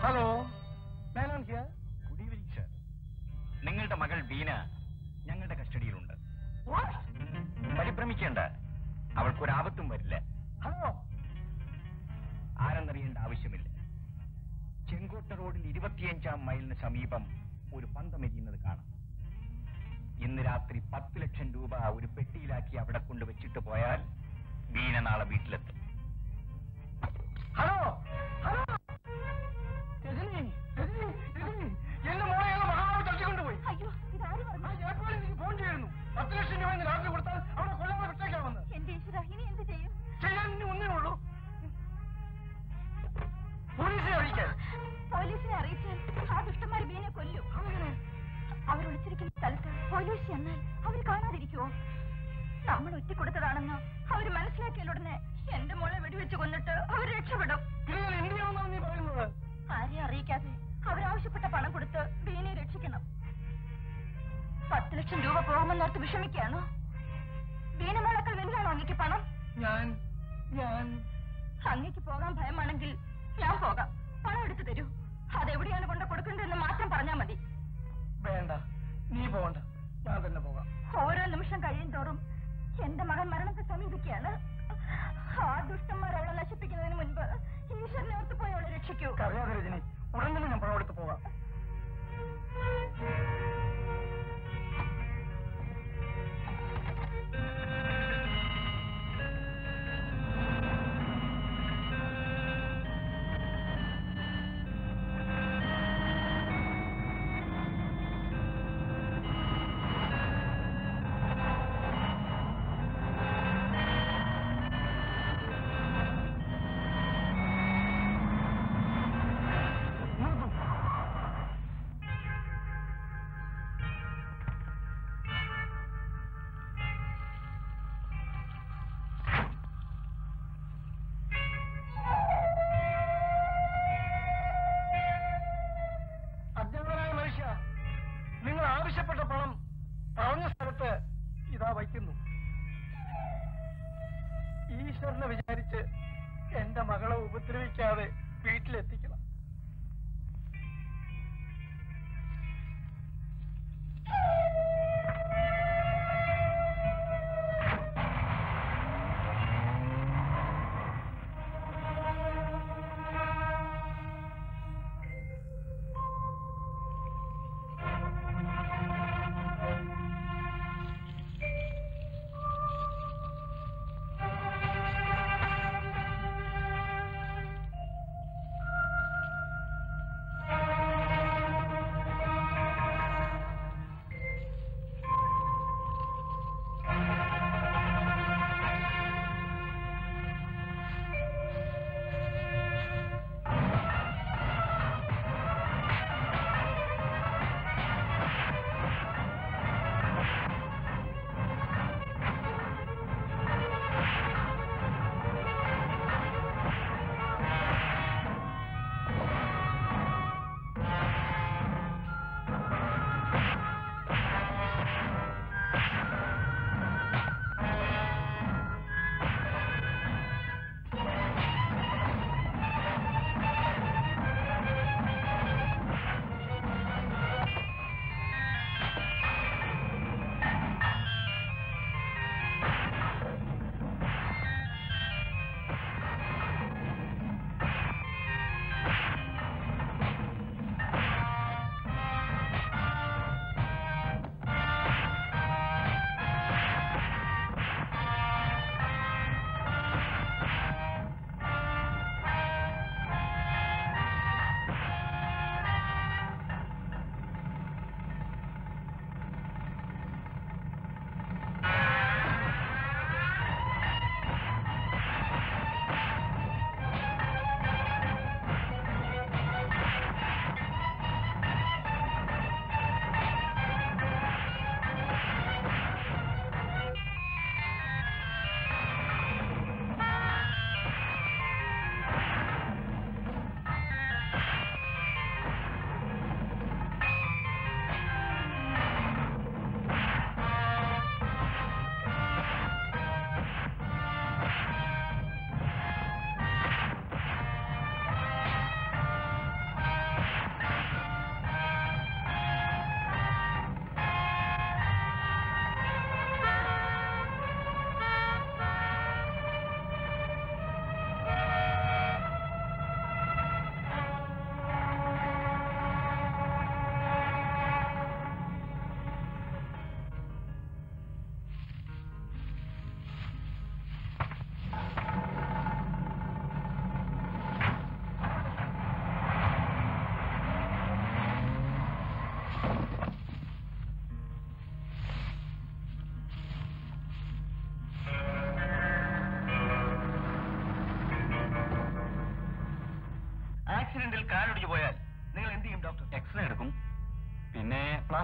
Hello, man on here. Good evening, sir. Ningalta magal Veena, njangalde custody ilunda. What? Paribramichenda. Avalku oru aabathum varilla. Hello. Aaranariyenda avashyamilla. Chengotta roadil 25-am mile sameepam oru pandam eriyunnathu kaanam. Innu raatri 10 lakham roopa oru pettiyilaakki avade kondu vechittu poyal Veena naale veettilethu. Hello. Hello.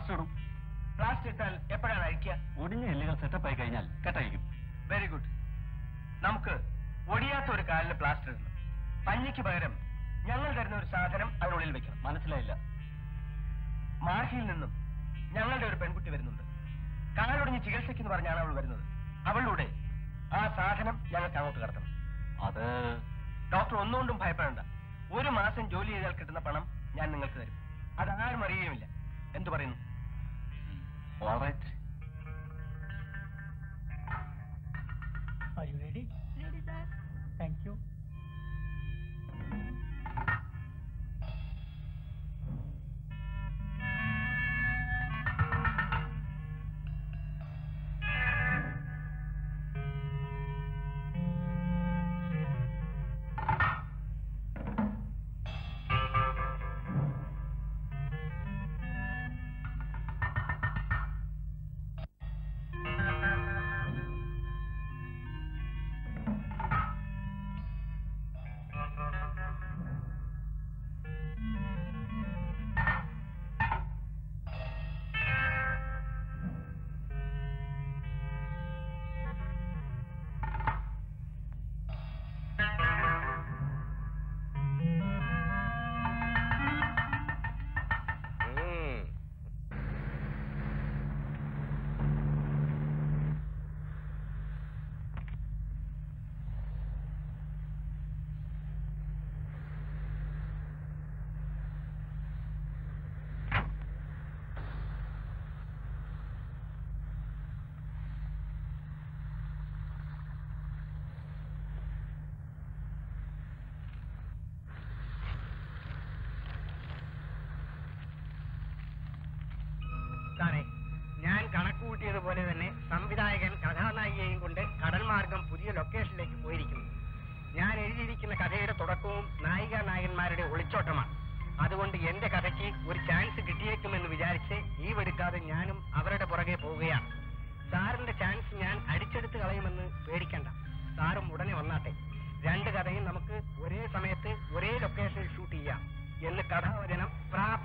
plaster. Plastic al eppala nalkiya odinja ellugal setup ayi kayinal kettayikkum. Very good. Namukku odiyatha oru kaalile plaster idum. Panniki pagaram njangal tharunna oru saadhanam adullil vekkanam. Manassilayilla. Marshil ninnum njangalude oru penkutti varunnundu. Kaalodinju chikitsikkenu paranjana avul varunnathu. Avalude aa saadhanam njangal angottu kadattanam. Adu doctor onnondum bhayapadanda. Oru maasam joli edal kittunna panam ഞാൻ നിങ്ങൾക്ക് തരും. അത് ആരും അറിയുകയുമില്ല. എന്തു പറയുന്നു? All right. Are you ready? Ready, sir. Thank you. അതുപോലെ തന്നെ സംവിധായകൻ കഥാനായികയെയും കൊണ്ട് കടൽമാർഗം പുതിയ ലൊക്കേഷനിലേക്ക് പോയിരിക്കുന്നു. ഞാൻ എഴുതിയിരിക്കുന്ന കഥയുടെ തുടക്കവും നായിക നായകന്മാരുടെ ഒളിച്ചോട്ടമാണ്. അതുകൊണ്ട് എന്റെ കഥയ്ക്ക് ഒരു ചാൻസ് കിട്ടിയേക്കുമെന്ന് വിചാരിച്ച് ഈ വെടുക്കാതെ ഞാനും അവരുടെ പുറകെ പോവുകയാണ്. സാറിന്റെ ചാൻസ് ഞാൻ അടിച്ചെടുത്ത് കളയുമെന്ന് പേടിക്കണ്ട, സാറും ഉടനെ വന്നാട്ടെ. രണ്ട് കഥയും നമുക്ക് ഒരേ സമയത്ത് ഒരേ ലൊക്കേഷനിൽ ഷൂട്ട് ചെയ്യാം എന്ന് കഥാവചനം പ്രാപ്തി